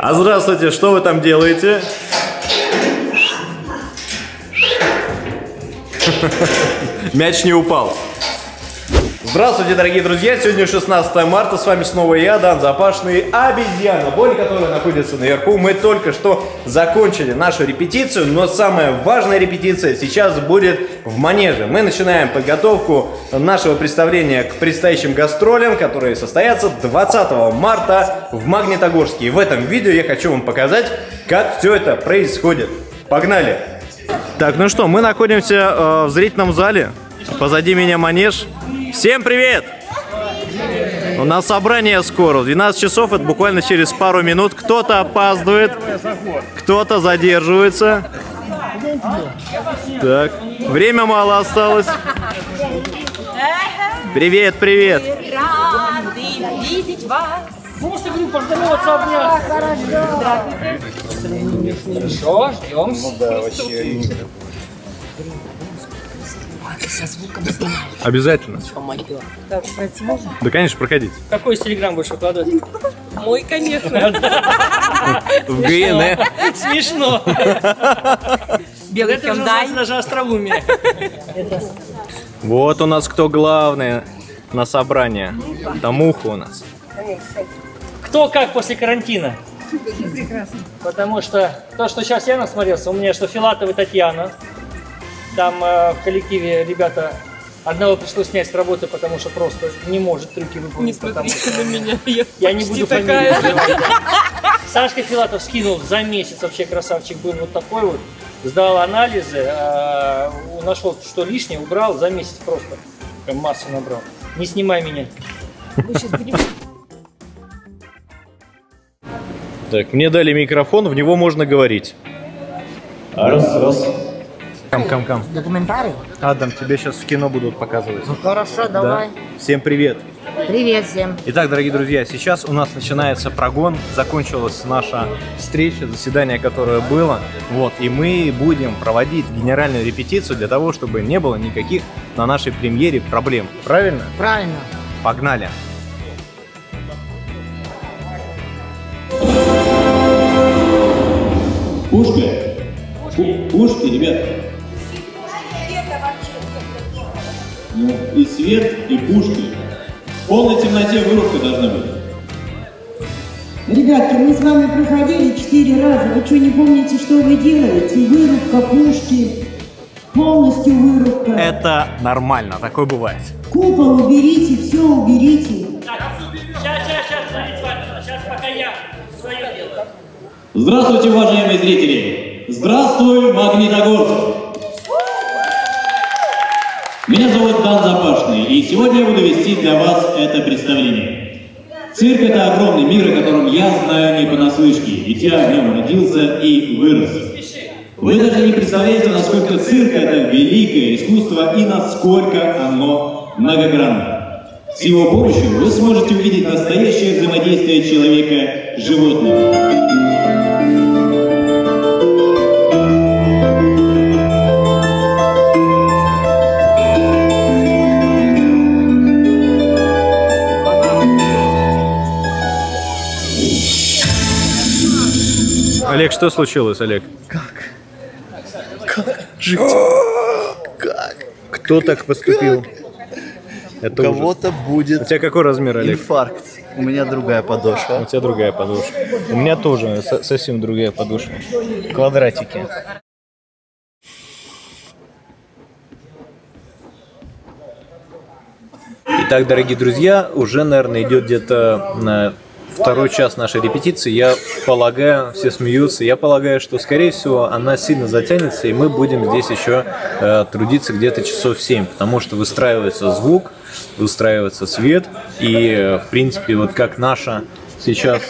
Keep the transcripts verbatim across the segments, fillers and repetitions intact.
А здравствуйте, что вы там делаете? Мяч не упал. Здравствуйте, дорогие друзья! Сегодня шестнадцатое марта, с вами снова я, Дан Запашный, обезьяна, Боня, которая находится наверху. Мы только что закончили нашу репетицию, но самая важная репетиция сейчас будет в Манеже. Мы начинаем подготовку нашего представления к предстоящим гастролям, которые состоятся двадцатого марта в Магнитогорске. И в этом видео я хочу вам показать, как все это происходит. Погнали! Так, ну что, мы находимся э, в зрительном зале. Позади меня Манеж. Всем привет! У нас собрание скоро, двенадцать часов, это буквально через пару минут. Кто-то опаздывает, кто-то задерживается. Так, время мало осталось. Привет, привет! Рады видеть вас. Можете вы поздороваться, обняться? Хорошо, ждем. Ну да, вообще. Со звуком обязательно. Так, пройти можно? Да, конечно, проходите. Какой из телеграм будешь выкладывать? Мой, конечно. В ГН. Смешно. Белый Хендай. Это же остроумие. Вот у нас кто главный на собрание. Там ухо у нас. Кто как после карантина? Прекрасно. Потому что то, что сейчас я насмотрелся, у меня что Филатов и Татьяна. Там э, в коллективе ребята, одного пришлось снять с работы, потому что просто не может трюки выполнить. Не смотрите на меня, я, я не буду фамилию называть. Сашка Филатов скинул за месяц, вообще красавчик был вот такой вот. Сдал анализы, э, нашел что лишнее, убрал, за месяц просто прям массу набрал. Не снимай меня. Так, мне дали микрофон, в него можно говорить. Раз, раз. Кам, кам, кам. Документарий? Адам, тебе сейчас в кино будут показывать. Ну хорошо, давай. Да. Всем привет. Привет всем. Итак, дорогие друзья, сейчас у нас начинается прогон. Закончилась наша встреча, заседание, которое было. Вот, и мы будем проводить генеральную репетицию для того, чтобы не было никаких на нашей премьере проблем. Правильно? Правильно. Погнали. Пушки. Пушки, ребята. И свет, и пушки. В полной темноте вырубка должна быть. Ребятки, мы с вами проходили четыре раза. Вы что, не помните, что вы делаете? Вырубка, пушки, полностью вырубка. Это нормально, такое бывает. Купол уберите, все уберите. Сейчас, сейчас, сейчас, сейчас, пока я свое делаю. Здравствуйте, уважаемые зрители. Здравствуй, Магнитогорск. Меня зовут Дан Запашный, и сегодня я буду вести для вас это представление. Цирк – это огромный мир, о котором я знаю не понаслышке, ведь я в нем родился и вырос. Вы даже не представляете, насколько цирк – это великое искусство и насколько оно многогранно. С его помощью вы сможете увидеть настоящее взаимодействие человека с животными. Олег, что случилось, Олег? Как? Как жить? Как? Кто так поступил? У кого-то будет. У тебя какой размер, Олег? Инфаркт. У меня другая подошва. У тебя другая подошва. У меня тоже совсем другая подошва. Квадратики. Итак, дорогие друзья, уже, наверное, идет где-то на... второй час нашей репетиции, я полагаю, все смеются, я полагаю, что, скорее всего, она сильно затянется, и мы будем здесь еще э, трудиться где-то часов семь, потому что выстраивается звук, выстраивается свет, и, э, в принципе, вот как наша сейчас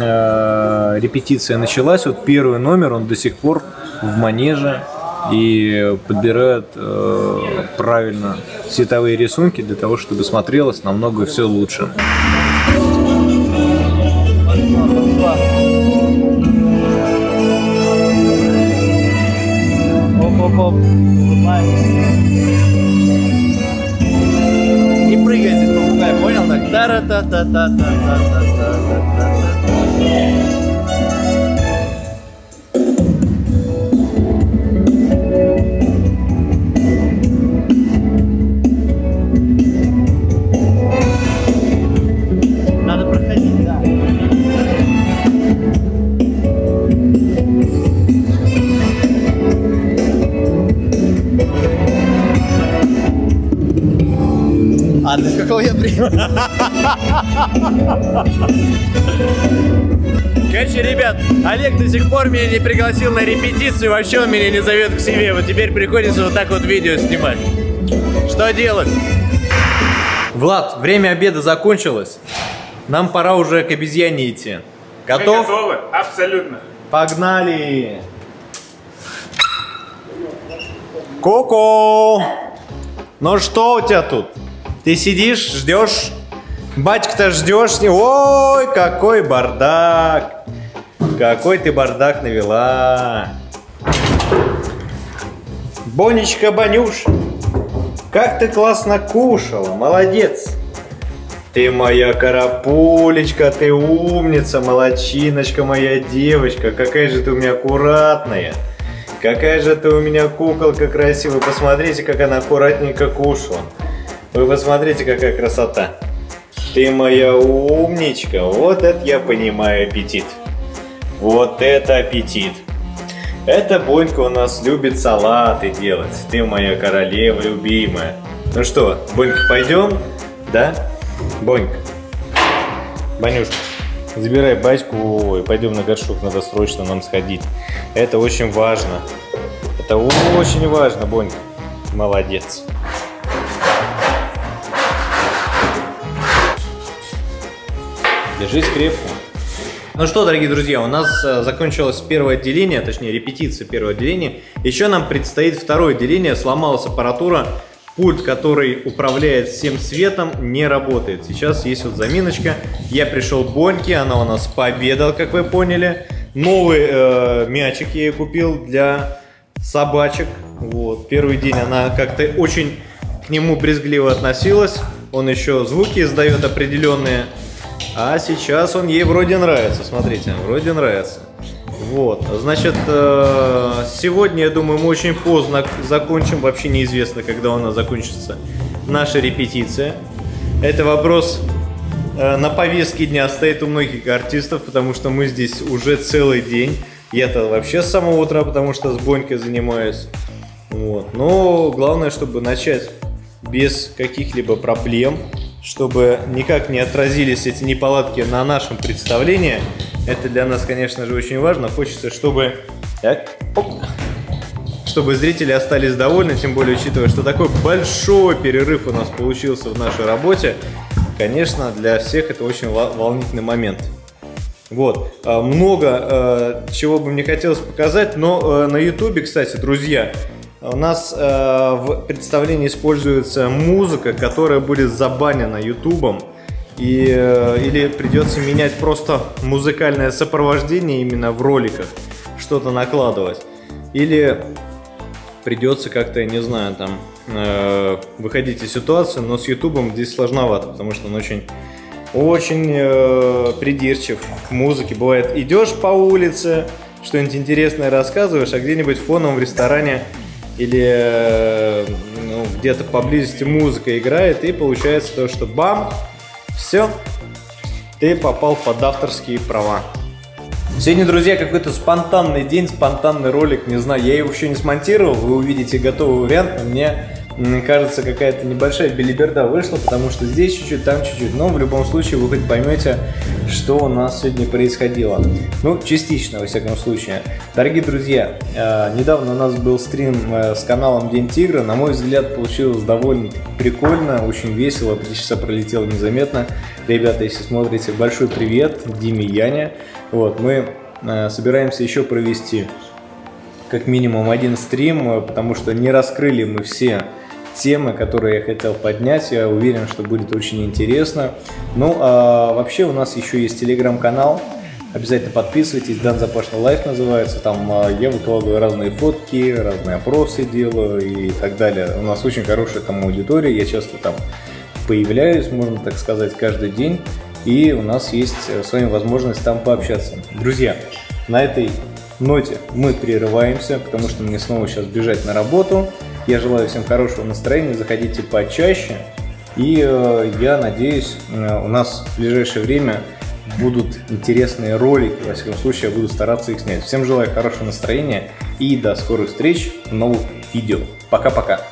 э, репетиция началась, вот первый номер, он до сих пор в Манеже, и подбирают э, правильно световые рисунки для того, чтобы смотрелось намного все лучше. Оп-оп-оп, и прыгай здесь, попугай, понял? Так, та-ра-та-та-та-та-та-та-та-та-та-та. Короче, ребят, Олег до сих пор меня не пригласил на репетицию, вообще он меня не зовет к себе. Вот теперь приходится вот так вот видео снимать. Что делать? Влад, время обеда закончилось. Нам пора уже к обезьяне идти. Готов? Мы готовы, абсолютно. Погнали! Ку-ку! Ну что у тебя тут? Ты сидишь, ждешь? Батька-то ждешь? Ой, какой бардак! Какой ты бардак навела! Бонечка, Бонюш, как ты классно кушала, молодец! Ты моя карапулечка, ты умница, молодчиночка, моя девочка. Какая же ты у меня аккуратная. Какая же ты у меня куколка красивая. Посмотрите, как она аккуратненько кушала. Вы посмотрите, какая красота. Ты моя умничка. Вот это я понимаю аппетит. Вот это аппетит. Эта Бонька у нас любит салаты делать. Ты моя королева любимая. Ну что, Бонька, пойдем? Да? Бонька, Бонюшка, забирай батьку и пойдем на горшок, надо срочно нам сходить. Это очень важно. Это очень важно, Бонька. Молодец. Держись крепко. Ну что, дорогие друзья, у нас закончилось первое отделение, точнее репетиция первого отделения. Еще нам предстоит второе отделение, сломалась аппаратура. Пульт, который управляет всем светом, не работает. Сейчас есть вот заминочка. Я пришел к Боньке, она у нас пообедала, как вы поняли. Новый э, мячик я ей купил для собачек. Вот. Первый день она как-то очень к нему брезгливо относилась. Он еще звуки издает определенные. А сейчас он ей вроде нравится. Смотрите, вроде нравится. Вот, значит, сегодня, я думаю, мы очень поздно закончим, вообще неизвестно, когда у нас закончится наша репетиция. Это вопрос на повестке дня стоит у многих артистов, потому что мы здесь уже целый день. Я-то вообще с самого утра, потому что с Бонькой занимаюсь. Вот. Но главное, чтобы начать без каких-либо проблем, чтобы никак не отразились эти неполадки на нашем представлении. Это для нас, конечно же, очень важно. Хочется, чтобы, так, чтобы зрители остались довольны, тем более учитывая, что такой большой перерыв у нас получился в нашей работе. Конечно, для всех это очень волнительный момент. Вот. Много чего бы мне хотелось показать, но на ютубе, кстати, друзья, у нас в представлении используется музыка, которая будет забанена ютубом. И, или придется менять просто музыкальное сопровождение именно в роликах, что-то накладывать. Или придется как-то, я не знаю, там, э, выходить из ситуации, но с ютубом здесь сложновато, потому что он очень, очень э, придирчив к музыке. Бывает, идешь по улице, что-нибудь интересное рассказываешь, а где-нибудь фоном в ресторане или э, ну, где-то поблизости музыка играет, и получается то, что бам! Все, ты попал под авторские права. Сегодня, друзья, какой-то спонтанный день, спонтанный ролик, не знаю, я его еще не смонтировал, вы увидите готовый вариант, но мне, мне кажется, какая-то небольшая белиберда вышла, потому что здесь чуть-чуть, там чуть-чуть, но в любом случае вы хоть поймете, что у нас сегодня происходило. Ну, частично, во всяком случае. Дорогие друзья, недавно у нас был стрим с каналом День Тигра. На мой взгляд, получилось довольно прикольно, очень весело, три часа пролетело незаметно. Ребята, если смотрите, большой привет Диме, Яне. Вот, мы собираемся еще провести как минимум один стрим, потому что не раскрыли мы все темы, которые я хотел поднять. Я уверен, что будет очень интересно. Ну, а вообще у нас еще есть телеграм-канал. Обязательно подписывайтесь. Дан Запашный Лайф называется. Там я выкладываю разные фотки, разные опросы делаю и так далее. У нас очень хорошая там аудитория. Я часто там появляюсь, можно так сказать, каждый день. И у нас есть с вами возможность там пообщаться. Друзья, на этой ноте мы прерываемся, потому что мне снова сейчас бежать на работу. Я желаю всем хорошего настроения, заходите почаще. И э, я надеюсь, э, у нас в ближайшее время будут интересные ролики. Во всяком случае, я буду стараться их снять. Всем желаю хорошего настроения и до скорых встреч в новых видео. Пока-пока!